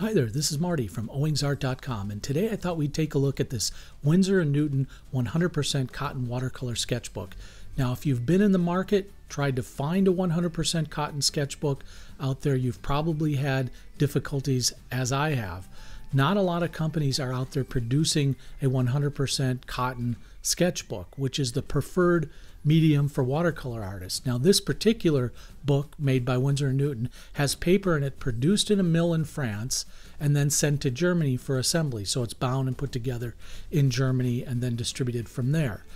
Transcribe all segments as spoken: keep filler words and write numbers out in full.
Hi there, this is Marty from Owings Art dot com, and today I thought we'd take a look at this Winsor and Newton one hundred percent cotton watercolor sketchbook. Now, if you've been in the market, tried to find a one hundred percent cotton sketchbook out there, you've probably had difficulties as I have. Not a lot of companies are out there producing a one hundred percent cotton sketchbook, which is the preferred medium for watercolor artists. Now, this particular book made by Winsor and Newton has paper in it produced in a mill in France and then sent to Germany for assembly. So it's bound and put together in Germany and then distributed from there.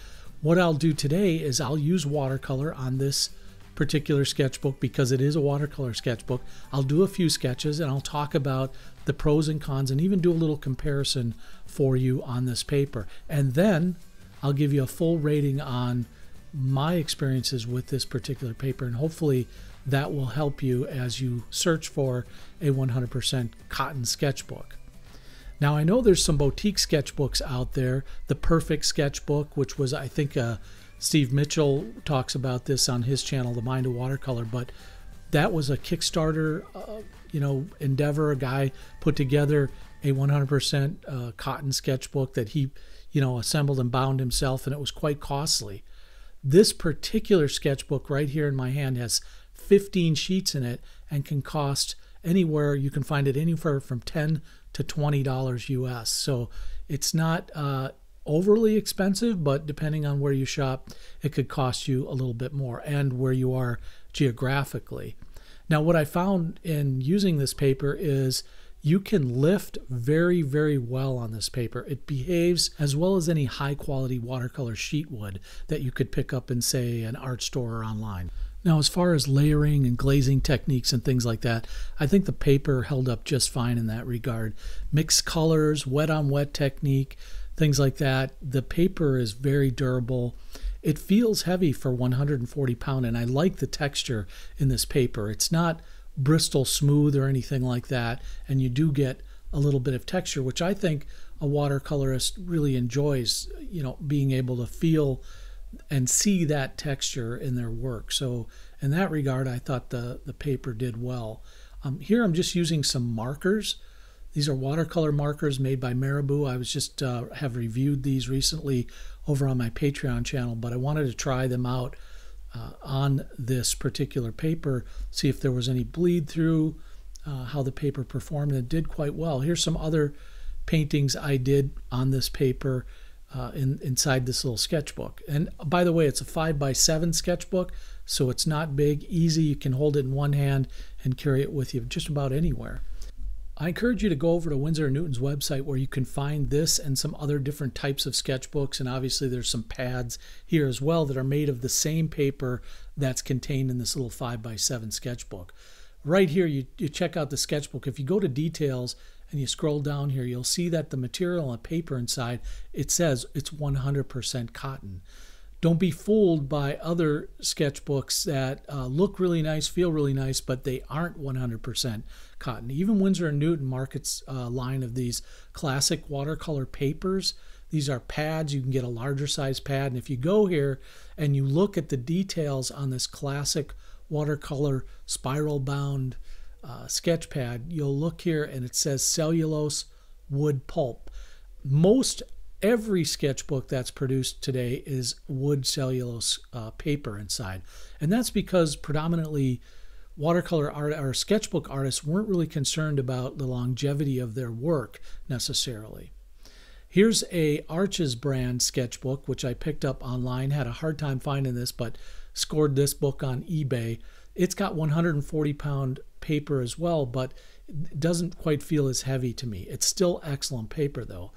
What I'll do today is I'll use watercolor on this particular sketchbook because it is a watercolor sketchbook. I'll do a few sketches and I'll talk about the pros and cons and even do a little comparison for you on this paper. And then I'll give you a full rating on my experiences with this particular paper, and hopefully that will help you as you search for a one hundred percent cotton sketchbook. Now, I know there's some boutique sketchbooks out there. The Perfect Sketchbook, which was, I think, a Steve Mitchell talks about this on his channel, The Mind of Watercolor, but that was a Kickstarter, uh, you know, endeavor. A guy put together a one hundred percent uh, cotton sketchbook that he, you know, assembled and bound himself, and it was quite costly. This particular sketchbook right here in my hand has fifteen sheets in it and can cost anywhere. You can find it anywhere from ten to twenty dollars U S. So it's not uh, overly expensive, but depending on where you shop, it could cost you a little bit more and where you are geographically. Now, what I found in using this paper is you can lift very, very well on this paper. It behaves as well as any high quality watercolor sheet would that you could pick up in, say, an art store or online. Now, as far as layering and glazing techniques and things like that, I think the paper held up just fine in that regard. Mixed colors, wet on wet technique, things like that. The paper is very durable. It feels heavy for one hundred forty pound, and I like the texture in this paper. It's not bristle smooth or anything like that, and you do get a little bit of texture, which I think a watercolorist really enjoys, you know, being able to feel and see that texture in their work. So in that regard, I thought the, the paper did well. Um, here I'm just using some markers. These are watercolor markers made by Marabu. I was just uh, have reviewed these recently over on my Patreon channel, but I wanted to try them out uh, on this particular paper, see if there was any bleed through, uh, how the paper performed, and it did quite well. Here's some other paintings I did on this paper Uh, in, inside this little sketchbook. And by the way, it's a five by seven sketchbook, so it's not big, easy. You can hold it in one hand and carry it with you just about anywhere. I encourage you to go over to Winsor and Newton's website, where you can find this and some other different types of sketchbooks. And obviously there's some pads here as well that are made of the same paper that's contained in this little five by seven sketchbook. Right here, you, you check out the sketchbook. If you go to details and you scroll down here, you'll see that the material and the paper inside, it says it's one hundred percent cotton. Don't be fooled by other sketchbooks that uh, look really nice, feel really nice, but they aren't one hundred percent cotton. Even Winsor and Newton markets uh, line of these classic watercolor papers. These are pads. You can get a larger size pad. And if you go here and you look at the details on this classic watercolor spiral bound uh, sketch pad, you'll look here and it says cellulose wood pulp. Most every sketchbook that's produced today is wood cellulose uh, paper inside, and that's because predominantly watercolor art or sketchbook artists weren't really concerned about the longevity of their work necessarily. Here's a Arches brand sketchbook, which I picked up online. Had a hard time finding this, but scored this book on eBay. It's got one hundred forty pound paper as well, but it doesn't quite feel as heavy to me. It's still excellent paper though.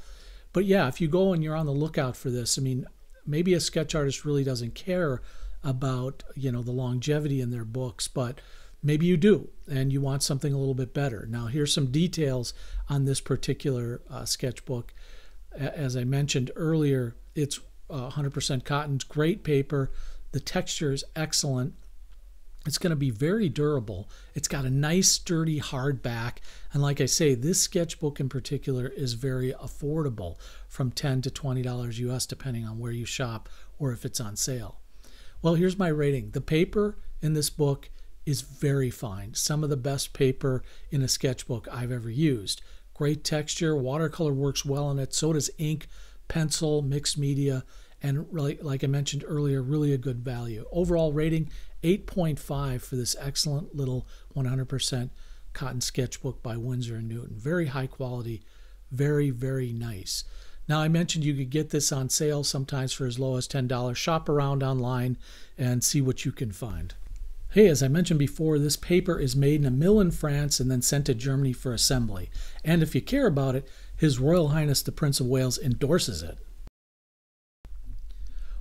But yeah, if you go and you're on the lookout for this, I mean, maybe a sketch artist really doesn't care about, you know, the longevity in their books, but maybe you do and you want something a little bit better. Now, here's some details on this particular uh, sketchbook. As I mentioned earlier, it's one hundred percent cotton, great paper. The texture is excellent. It's going to be very durable. It's got a nice, sturdy, hard back. And like I say, this sketchbook in particular is very affordable, from ten to twenty dollars U S, depending on where you shop or if it's on sale. Well, here's my rating. The paper in this book is very fine. Some of the best paper in a sketchbook I've ever used. Great texture, watercolor works well on it, so does ink, pencil, mixed media, and really, like I mentioned earlier, really a good value. Overall rating, eight point five for this excellent little one hundred percent cotton sketchbook by Winsor and Newton. Very high quality, very, very nice. Now, I mentioned you could get this on sale sometimes for as low as ten dollars. Shop around online and see what you can find. Hey, as I mentioned before, this paper is made in a mill in France and then sent to Germany for assembly. And if you care about it, His Royal Highness the Prince of Wales endorses it.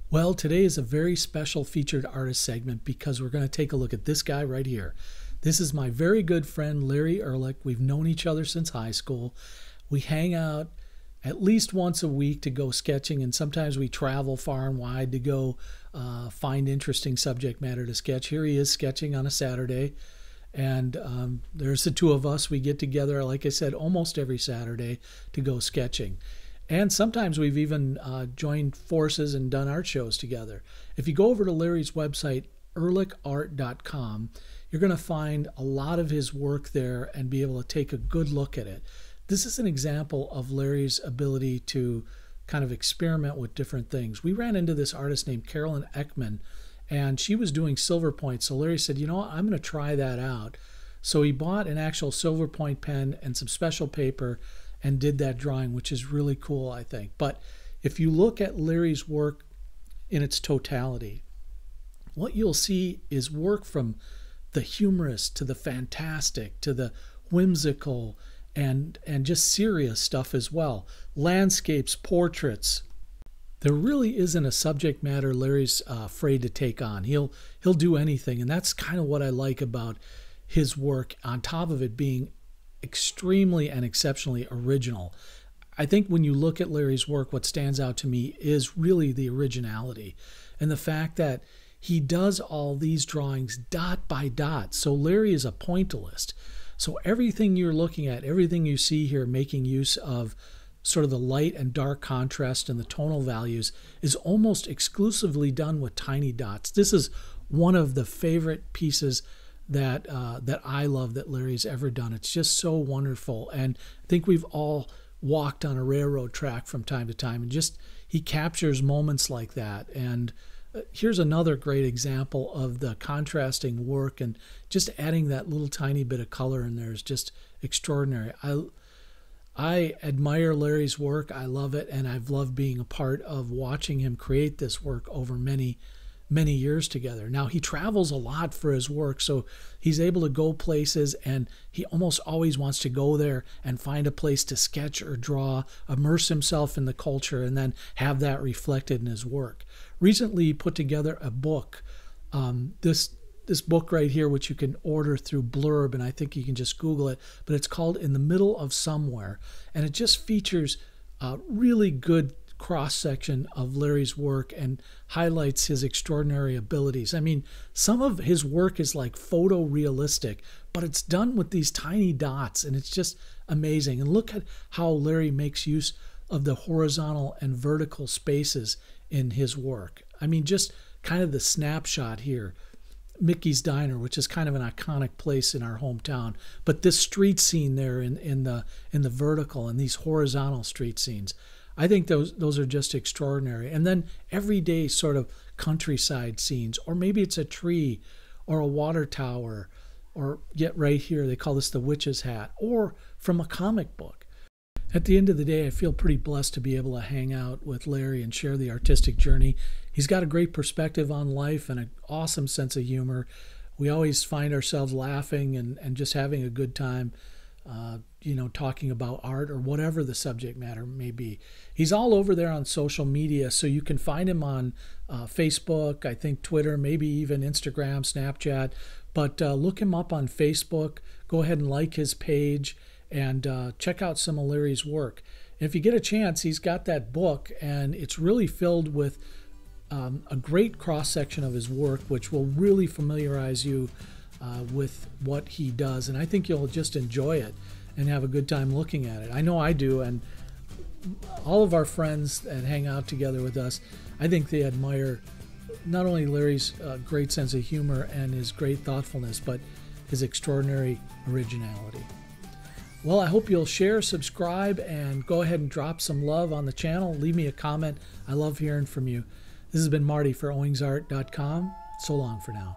Well, today is a very special featured artist segment because we're going to take a look at this guy right here. This is my very good friend, Larry Ehrlich. We've known each other since high school. We hang out at least once a week to go sketching, and sometimes we travel far and wide to go uh, find interesting subject matter to sketch. Here he is sketching on a Saturday, and um, there's the two of us. We get together, like I said, almost every Saturday to go sketching. And sometimes we've even uh, joined forces and done art shows together. If you go over to Larry's website, Ehrlich Art dot com, you're going to find a lot of his work there and be able to take a good look at it. This is an example of Larry's ability to kind of experiment with different things. We ran into this artist named Carolyn Ekman, and she was doing silver point. So Larry said, you know what, I'm going to try that out. So he bought an actual silver point pen and some special paper and did that drawing, which is really cool, I think. But if you look at Larry's work in its totality, what you'll see is work from the humorous to the fantastic to the whimsical, and and just serious stuff as well. Landscapes, portraits. There really isn't a subject matter Larry's uh, afraid to take on. He'll he'll do anything, and that's kind of what I like about his work, on top of it being extremely and exceptionally original. I think when you look at Larry's work, what stands out to me is really the originality and the fact that he does all these drawings dot by dot. So Larry is a pointillist. So everything you're looking at, everything you see here, making use of sort of the light and dark contrast and the tonal values, is almost exclusively done with tiny dots. This is one of the favorite pieces that uh, that I love that Larry's ever done. It's just so wonderful. And I think we've all walked on a railroad track from time to time, and just he captures moments like that. And here's another great example of the contrasting work, and just adding that little tiny bit of color in there is just extraordinary. I I admire Larry's work. I love it, and I've loved being a part of watching him create this work over many, many years together. Now, he travels a lot for his work, so he's able to go places, and he almost always wants to go there and find a place to sketch or draw, immerse himself in the culture, and then have that reflected in his work. Recently, he put together a book, um, this this book right here, which you can order through Blurb, and I think you can just Google it, but it's called In the Middle of Somewhere, and it just features a really good cross-section of Larry's work and highlights his extraordinary abilities. I mean, some of his work is like photorealistic, but it's done with these tiny dots, and it's just amazing. And look at how Larry makes use of the horizontal and vertical spaces in his work. I mean, just kind of the snapshot here, Mickey's Diner, which is kind of an iconic place in our hometown, but this street scene there in in the in the vertical and these horizontal street scenes, I think those those are just extraordinary. And then everyday sort of countryside scenes, or maybe it's a tree or a water tower, or yet right here they call this the witch's hat, or from a comic book. At the end of the day, I feel pretty blessed to be able to hang out with Larry and share the artistic journey. He's got a great perspective on life and an awesome sense of humor. We always find ourselves laughing and, and just having a good time, uh, you know, talking about art or whatever the subject matter may be. He's all over there on social media, so you can find him on uh, Facebook, I think Twitter, maybe even Instagram, Snapchat. But uh, look him up on Facebook. Go ahead and like his page, and uh, check out some of Larry's work. If you get a chance, he's got that book, and it's really filled with um, a great cross-section of his work, which will really familiarize you uh, with what he does, and I think you'll just enjoy it and have a good time looking at it. I know I do, and all of our friends that hang out together with us, I think they admire not only Larry's uh, great sense of humor and his great thoughtfulness, but his extraordinary originality. Well, I hope you'll share, subscribe, and go ahead and drop some love on the channel. Leave me a comment. I love hearing from you. This has been Marty for Owings Art dot com. So long for now.